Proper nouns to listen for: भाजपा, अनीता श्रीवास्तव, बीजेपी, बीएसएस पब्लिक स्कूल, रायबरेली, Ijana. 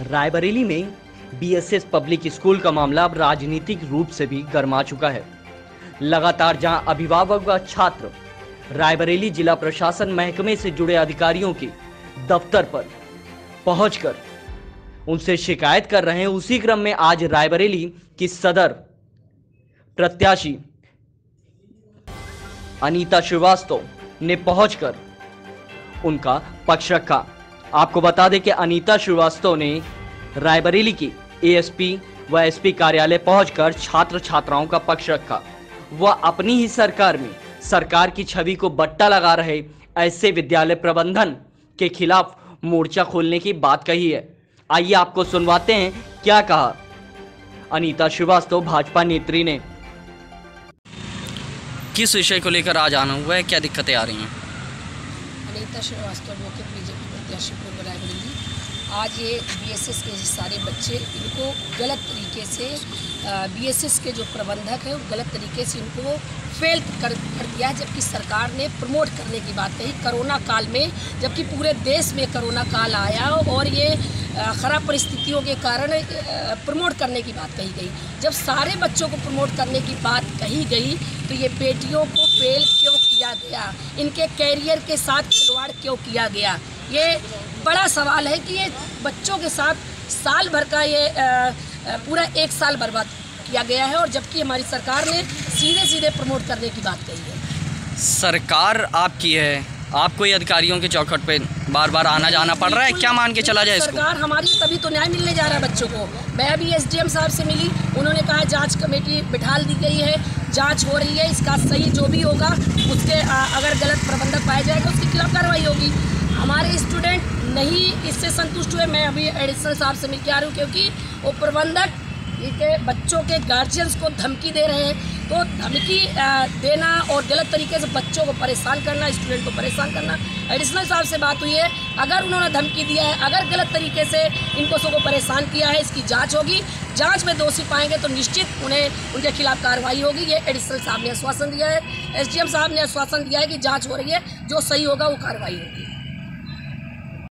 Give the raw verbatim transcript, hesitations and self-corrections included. रायबरेली में बीएसएस पब्लिक स्कूल का मामला अब राजनीतिक रूप से भी गर्मा चुका है। लगातार जहां अभिभावक व छात्र रायबरेली जिला प्रशासन महकमे से जुड़े अधिकारियों के दफ्तर पर पहुंचकर उनसे शिकायत कर रहे हैं, उसी क्रम में आज रायबरेली की सदर प्रत्याशी अनीता श्रीवास्तव ने पहुंचकर उनका पक्ष रखा। आपको बता दें कि अनीता श्रीवास्तव ने रायबरेली की एएसपी व एसपी कार्यालय पहुंचकर छात्र छात्राओं का पक्ष रखा। वह अपनी ही सरकार में सरकार की छवि को बट्टा लगा रहे ऐसे विद्यालय प्रबंधन के खिलाफ मोर्चा खोलने की बात कही है। आइए आपको सुनवाते हैं क्या कहा अनीता श्रीवास्तव भाजपा नेत्री ने। किस विषय को लेकर आज आना हुआ है, क्या दिक्कतें आ रही हैं? अनीता श्रीवास्तव मुख्य बीजेपी प्रत्याशी पूर्व रायबरेली। आज ये बीएसएस के सारे बच्चे इनको गलत तरीके से बीएसएस के जो प्रबंधक है वो गलत तरीके से इनको फेल कर कर दिया, जबकि सरकार ने प्रमोट करने की बात कही कोरोना काल में, जबकि पूरे देश में कोरोना काल आया और ये ख़राब परिस्थितियों के कारण प्रमोट करने की बात कही गई। जब सारे बच्चों को प्रमोट करने की बात कही गई तो ये बेटियों को फेल क्यों किया गया, इनके कैरियर के साथ खिलवाड़ क्यों किया गया, ये बड़ा सवाल है कि ये बच्चों के साथ साल भर का ये पूरा एक साल बर्बाद किया गया है, और जबकि हमारी सरकार ने सीधे सीधे प्रमोट करने की बात कही है। सरकार आपकी है, आपको ही अधिकारियों के चौखट पे बार बार आना जाना पड़ रहा है, क्या मान के चला जाए? सरकार हमारी तभी तो न्याय मिलने जा रहा है बच्चों को। मैं अभी एसडीएम साहब से मिली, उन्होंने कहा जांच कमेटी बिठा दी गई है, जांच हो रही है, इसका सही जो भी होगा उसके अगर गलत प्रबंधक पाया जाएगा उसके खिलाफ कार्रवाई होगी। हमारे स्टूडेंट नहीं इससे संतुष्ट हुए, मैं अभी एडिशनल साहब से मिल के आ रही हूँ, क्योंकि वो प्रबंधक के बच्चों के गार्जियंस को धमकी दे रहे हैं। तो धमकी देना और गलत तरीके से बच्चों को परेशान करना, स्टूडेंट को परेशान करना, एडिशनल साहब से बात हुई है, अगर उन्होंने धमकी दिया है, अगर गलत तरीके से इनको सबको परेशान किया है, इसकी जांच होगी, जांच में दोषी पाएंगे तो निश्चित उन्हें उनके खिलाफ कार्रवाई होगी। ये एडिशनल साहब ने आश्वासन दिया है, एसडीएम साहब ने आश्वासन दिया है कि जाँच हो रही है, जो सही होगा वो कार्रवाई होगी।